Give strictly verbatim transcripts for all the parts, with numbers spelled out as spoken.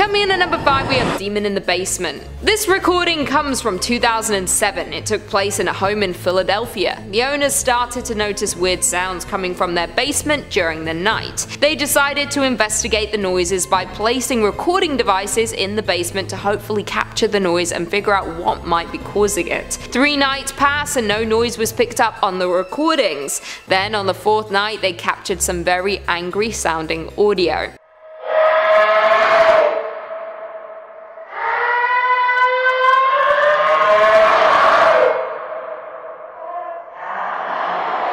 Coming in at number five we have Demon in the Basement. This recording comes from two thousand seven. It took place in a home in Philadelphia. The owners started to notice weird sounds coming from their basement during the night. They decided to investigate the noises by placing recording devices in the basement to hopefully capture the noise and figure out what might be causing it. Three nights passed and no noise was picked up on the recordings. Then on the fourth night they captured some very angry sounding audio.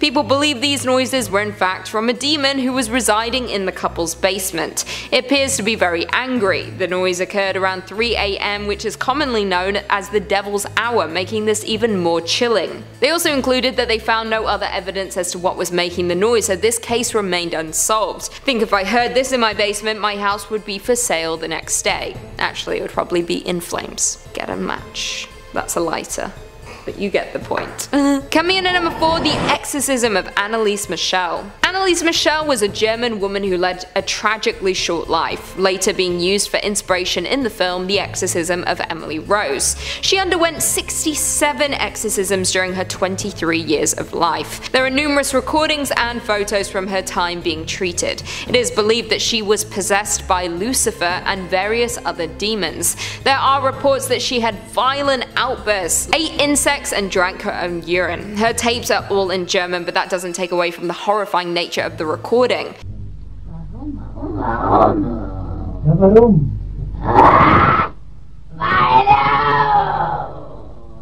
People believe these noises were in fact from a demon who was residing in the couple's basement. It appears to be very angry. The noise occurred around three A M which is commonly known as the Devil's Hour, making this even more chilling. They also included that they found no other evidence as to what was making the noise, so this case remained unsolved. Think if I heard this in my basement, my house would be for sale the next day. Actually, it would probably be in flames. Get a match. That's a lighter. But you get the point. Coming in at number four, The Exorcism of Anneliese Michel. Anneliese Michel was a German woman who led a tragically short life, later being used for inspiration in the film The Exorcism of Emily Rose. She underwent sixty-seven exorcisms during her twenty-three years of life. There are numerous recordings and photos from her time being treated. It is believed that she was possessed by Lucifer and various other demons. There are reports that she had violent outbursts, ate insects, and drank her own urine. Her tapes are all in German, but that doesn't take away from the horrifying nature of the recording.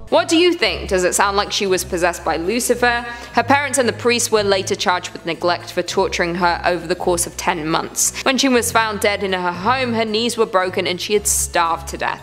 What do you think? Does it sound like she was possessed by Lucifer? Her parents and the priest were later charged with neglect for torturing her over the course of ten months. When she was found dead in her home, her knees were broken and she had starved to death.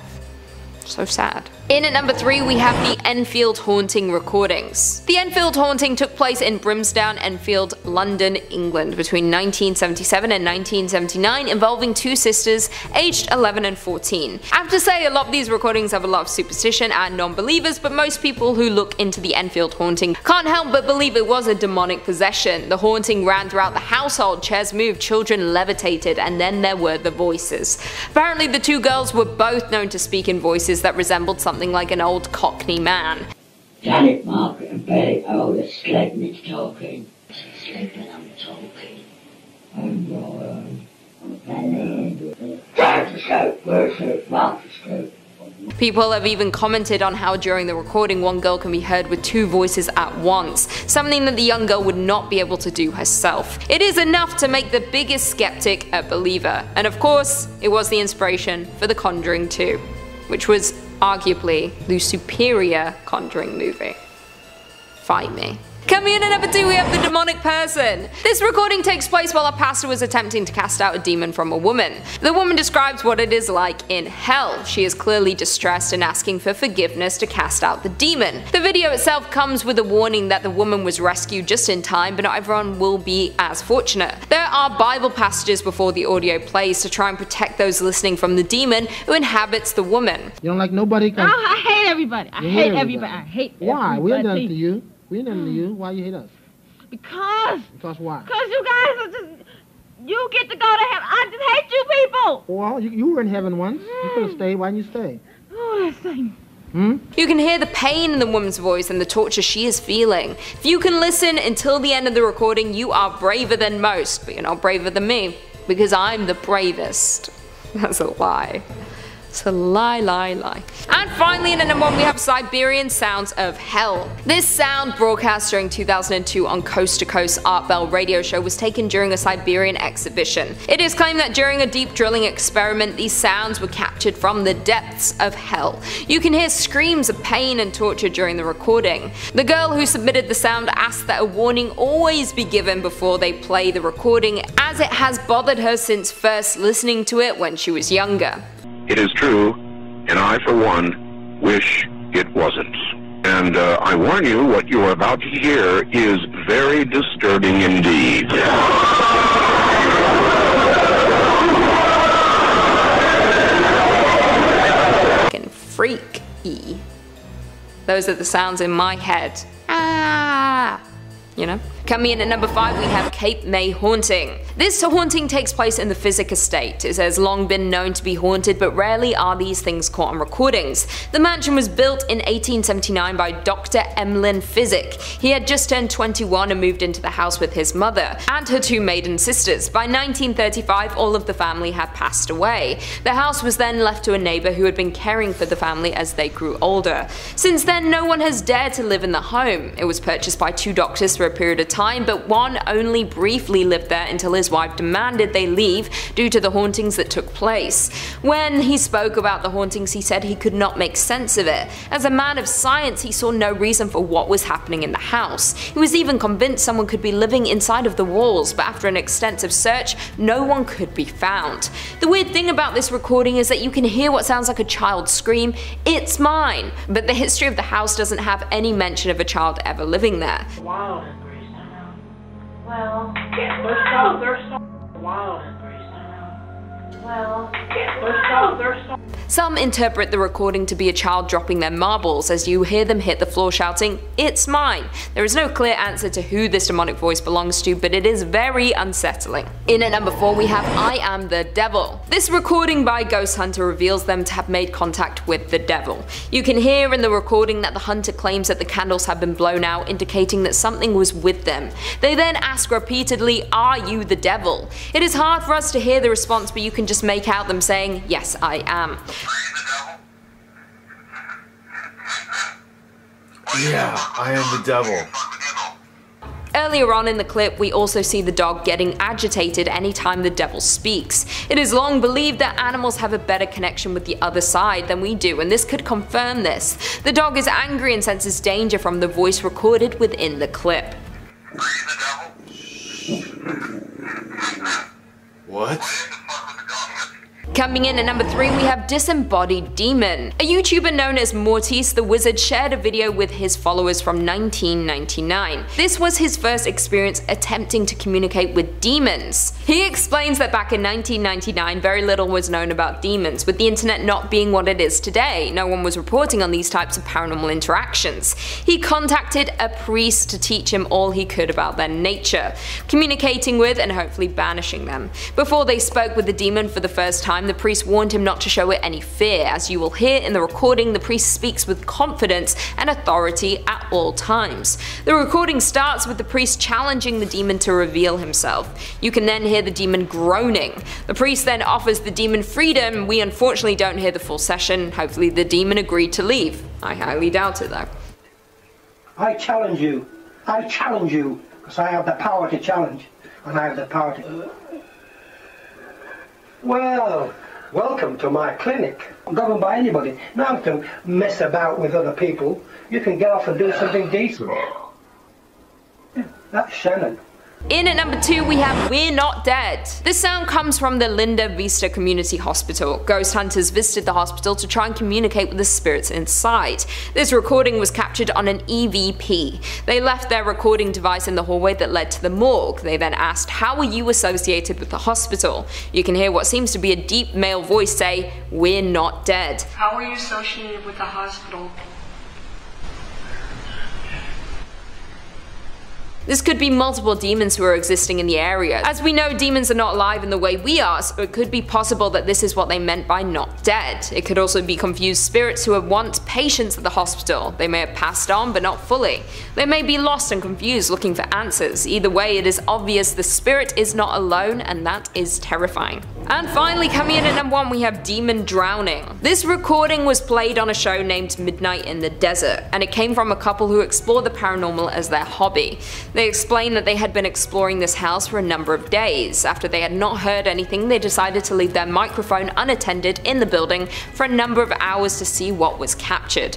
So sad. In at number three we have the Enfield Haunting recordings. The Enfield Haunting took place in Brimsdown, Enfield, London, England between nineteen seventy-seven and nineteen seventy-nine, involving two sisters aged eleven and fourteen. I have to say, a lot of these recordings have a lot of superstition and non-believers, but most people who look into the Enfield Haunting can't help but believe it was a demonic possession. The haunting ran throughout the household, chairs moved, children levitated, and then there were the voices. Apparently the two girls were both known to speak in voices that resembled something Something like an old Cockney man. Janet, Margaret and Betty are all asleep and it's talking. Sleep and I'm talking. I'm lying. I'm telling you. Down to soap, where's soap, mouth to soap. People have even commented on how during the recording one girl can be heard with two voices at once, something that the young girl would not be able to do herself. It is enough to make the biggest skeptic a believer. And of course, it was the inspiration for The Conjuring two, which was arguably the superior Conjuring movie. Fight me. Coming in at number two we have The Demonic Person. This recording takes place while a pastor was attempting to cast out a demon from a woman. The woman describes what it is like in hell. She is clearly distressed and asking for forgiveness to cast out the demon. The video itself comes with a warning that the woman was rescued just in time, but not everyone will be as fortunate. There are Bible passages before the audio plays to try and protect those listening from the demon who inhabits the woman. You don't like nobody? Can... Oh, I hate everybody. I hate everybody. I hate everybody. Why? We're done to you. We ain't nothing to you. Why you hate us? Because. Because why? Because you guys are just, you get to go to heaven. I just hate you people. Well, you, you were in heaven once. Mm. You could have stayed. Why didn't you stay? Oh, that thing. Hmm? You can hear the pain in the woman's voice and the torture she is feeling. If you can listen until the end of the recording, you are braver than most. But you're not braver than me, because I'm the bravest. That's a lie. It's a lie, lie, lie. And finally, in at number one, we have Siberian Sounds of Hell. This sound, broadcast during two thousand two on Coast to Coast Art Bell radio show, was taken during a Siberian exhibition. It is claimed that during a deep drilling experiment, these sounds were captured from the depths of hell. You can hear screams of pain and torture during the recording. The girl who submitted the sound asked that a warning always be given before they play the recording, as it has bothered her since first listening to it when she was younger. It is true, and I, for one, wish it wasn't. And uh, I warn you, what you are about to hear is very disturbing indeed. Fucking freaky. Those are the sounds in my head. Ah, you know? Coming in at number five, we have Cape May Haunting. This haunting takes place in the Physick Estate. It has long been known to be haunted, but rarely are these things caught on recordings. The mansion was built in eighteen seventy-nine by Doctor Emlyn Physick. He had just turned twenty-one and moved into the house with his mother and her two maiden sisters. By nineteen thirty-five, all of the family had passed away. The house was then left to a neighbour who had been caring for the family as they grew older. Since then, no one has dared to live in the home. It was purchased by two doctors for a period of time, but one only briefly lived there until his wife demanded they leave due to the hauntings that took place. When he spoke about the hauntings, he said he could not make sense of it. As a man of science, he saw no reason for what was happening in the house. He was even convinced someone could be living inside of the walls, but after an extensive search, no one could be found. The weird thing about this recording is that you can hear what sounds like a child scream, "It's mine!" but the history of the house doesn't have any mention of a child ever living there. Wow. Well, there's no, there's no, wow. Well, there's no, there's no. Some interpret the recording to be a child dropping their marbles as you hear them hit the floor shouting, "It's mine!" There is no clear answer to who this demonic voice belongs to, but it is very unsettling. In at number four, we have I Am the Devil. This recording by Ghost Hunter reveals them to have made contact with the devil. You can hear in the recording that the hunter claims that the candles have been blown out, indicating that something was with them. They then ask repeatedly, "Are you the devil?" It is hard for us to hear the response, but you can just Just make out them saying, "Yes, I am." Are you the devil? Yeah, I am the devil. Earlier on in the clip, we also see the dog getting agitated anytime the devil speaks. It is long believed that animals have a better connection with the other side than we do, and this could confirm this. The dog is angry and senses danger from the voice recorded within the clip. Are you the devil? What? Coming in at number three, we have Disembodied Demon. A YouTuber known as Mortis the Wizard shared a video with his followers from nineteen ninety-nine. This was his first experience attempting to communicate with demons. He explains that back in nineteen ninety-nine, very little was known about demons, with the internet not being what it is today. No one was reporting on these types of paranormal interactions. He contacted a priest to teach him all he could about their nature, communicating with and hopefully banishing them. Before they spoke with the demon for the first time, the priest warned him not to show it any fear. As you will hear in the recording, the priest speaks with confidence and authority at all times. The recording starts with the priest challenging the demon to reveal himself. You can then hear the demon groaning. The priest then offers the demon freedom. We unfortunately don't hear the full session. Hopefully the demon agreed to leave. I highly doubt it though. I challenge you. I challenge you because I have the power to challenge, and I have the power to... Well, welcome to my clinic. I'm governed by anybody. Now to mess about with other people, you can get off and do something decent. Yeah, that's Shannon. In at number two, we have We're Not Dead. This sound comes from the Linda Vista Community Hospital. Ghost hunters visited the hospital to try and communicate with the spirits inside. This recording was captured on an E V P. They left their recording device in the hallway that led to the morgue. They then asked, "How are you associated with the hospital?" You can hear what seems to be a deep male voice say, "We're not dead." How are you associated with the hospital? This could be multiple demons who are existing in the area. As we know, demons are not alive in the way we are, so it could be possible that this is what they meant by not dead. It could also be confused spirits who were once patients at the hospital. They may have passed on, but not fully. They may be lost and confused, looking for answers. Either way, it is obvious the spirit is not alone, and that is terrifying. And finally, coming in at number one, we have Demon Drowning. This recording was played on a show named Midnight in the Desert, and it came from a couple who explored the paranormal as their hobby. They explained that they had been exploring this house for a number of days. After they had not heard anything, they decided to leave their microphone unattended in the building for a number of hours to see what was captured.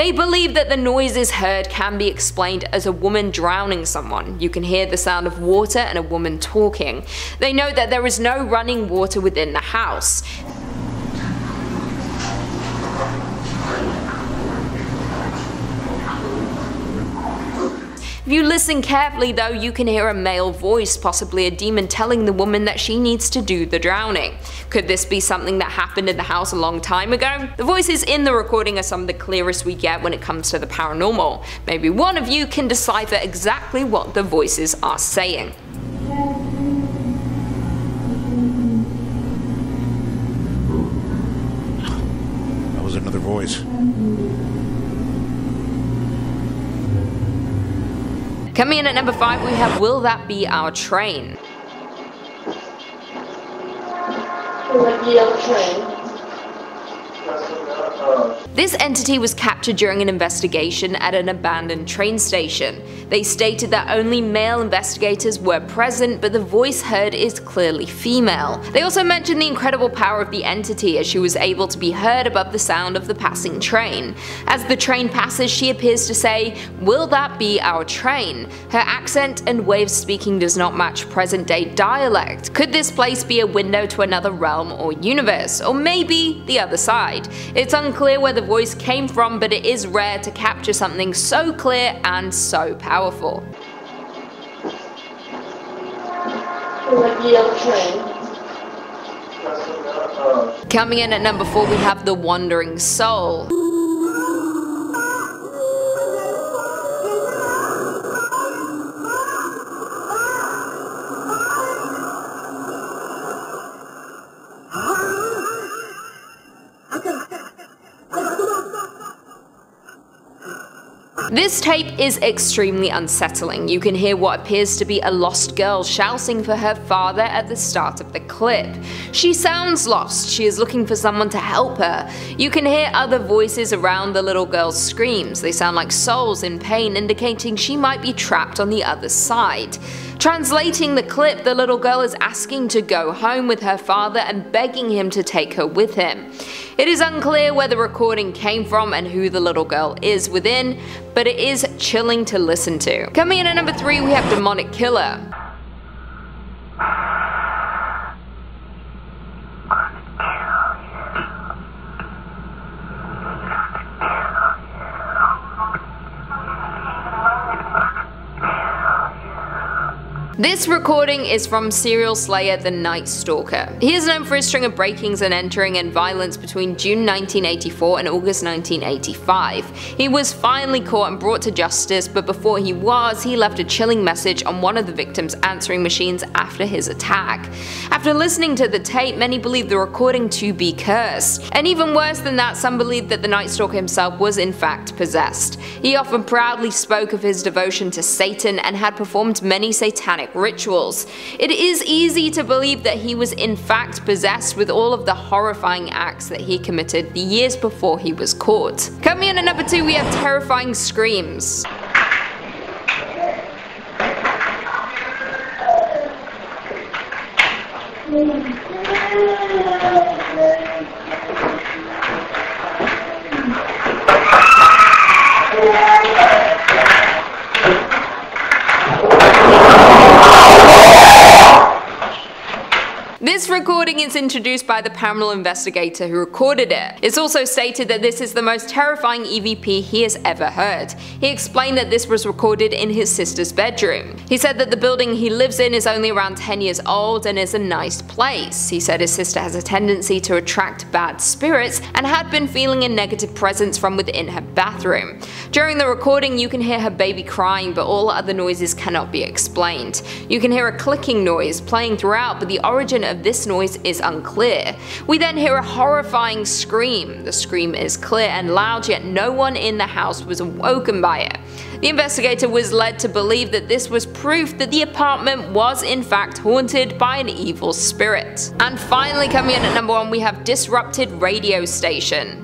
They believe that the noises heard can be explained as a woman drowning someone. You can hear the sound of water and a woman talking. They note that there is no running water within the house. If you listen carefully though, you can hear a male voice, possibly a demon, telling the woman that she needs to do the drowning. Could this be something that happened in the house a long time ago? The voices in the recording are some of the clearest we get when it comes to the paranormal. Maybe one of you can decipher exactly what the voices are saying. That was another voice. Coming in at number five, we have Will That Be Our Train? Will that be our train? This entity was captured during an investigation at an abandoned train station. They stated that only male investigators were present, but the voice heard is clearly female. They also mentioned the incredible power of the entity, as she was able to be heard above the sound of the passing train. As the train passes, she appears to say, "Will that be our train?" Her accent and way of speaking does not match present-day dialect. Could this place be a window to another realm or universe, or maybe the other side? It's unclear where the voice came from, but it is rare to capture something so clear and so powerful. Coming in at number four, we have The Wandering Soul. This tape is extremely unsettling. You can hear what appears to be a lost girl shouting for her father at the start of the clip. She sounds lost. She is looking for someone to help her. You can hear other voices around the little girl's screams. They sound like souls in pain, indicating she might be trapped on the other side. Translating the clip, the little girl is asking to go home with her father and begging him to take her with him. It is unclear where the recording came from and who the little girl is within, but it is chilling to listen to. Coming in at number three, we have Demonic Killer. This recording is from Serial Slayer, The Night Stalker. He is known for his string of breakings and entering and violence between June nineteen eighty-four and August nineteen eighty-five. He was finally caught and brought to justice, but before he was, he left a chilling message on one of the victim's answering machines after his attack. After listening to the tape, many believe the recording to be cursed. And even worse than that, some believe that The Night Stalker himself was in fact possessed. He often proudly spoke of his devotion to Satan and had performed many satanic rituals. It is easy to believe that he was in fact possessed, with all of the horrifying acts that he committed the years before he was caught. Coming in at number two, we have Terrifying Screams. This recording is introduced by the paranormal investigator who recorded it. It's also stated that this is the most terrifying E V P he has ever heard. He explained that this was recorded in his sister's bedroom. He said that the building he lives in is only around ten years old and is a nice place. He said his sister has a tendency to attract bad spirits and had been feeling a negative presence from within her bathroom. During the recording, you can hear her baby crying, but all other noises cannot be explained. You can hear a clicking noise playing throughout, but the origin of this noise is unclear. We then hear a horrifying scream. The scream is clear and loud, yet no one in the house was awoken by it. The investigator was led to believe that this was proof that the apartment was in fact haunted by an evil spirit. And finally, coming in at number one, we have Disrupted Radio Station.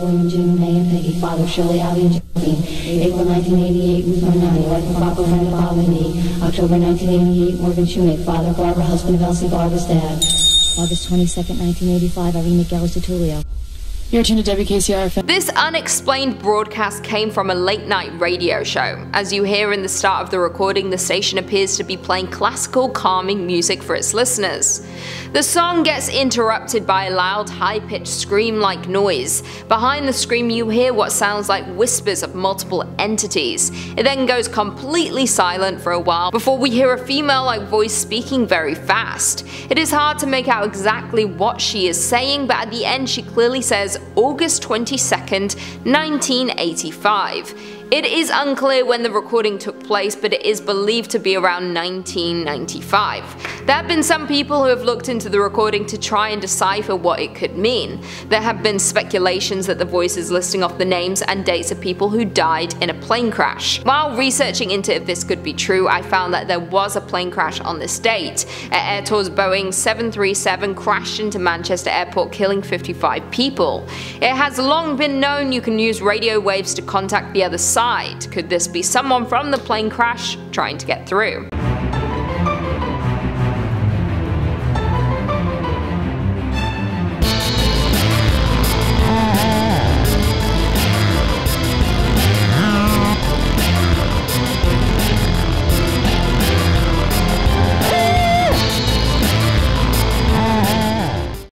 William Jim May and Peggy, father Shirley, Ali and Jackie. April nineteen eighty-eight, Ruth Marnani, wife of Papa Renna Bob Lindy. October nineteen eighty-eight, Morgan Schumake, father Barbara, husband of Elsie, Barbara's dad. August twenty-second, nineteen eighty-five, Irene Miguel Tertulio. You're tuned to W K C R F M. This unexplained broadcast came from a late night radio show. As you hear in the start of the recording, the station appears to be playing classical calming music for its listeners. The song gets interrupted by a loud, high-pitched scream-like noise. Behind the scream you hear what sounds like whispers of multiple entities. It then goes completely silent for a while before we hear a female-like voice speaking very fast. It is hard to make out exactly what she is saying, but at the end she clearly says August twenty-second, nineteen eighty-five. It is unclear when the recording took place, but it is believed to be around nineteen ninety-five. There have been some people who have looked into the recording to try and decipher what it could mean. There have been speculations that the voice is listing off the names and dates of people who died in a plane crash. While researching into if this could be true, I found that there was a plane crash on this date. An AirTours Boeing seven thirty-seven crashed into Manchester Airport, killing fifty-five people. It has long been known you can use radio waves to contact the other side. Could this be someone from the plane crash trying to get through?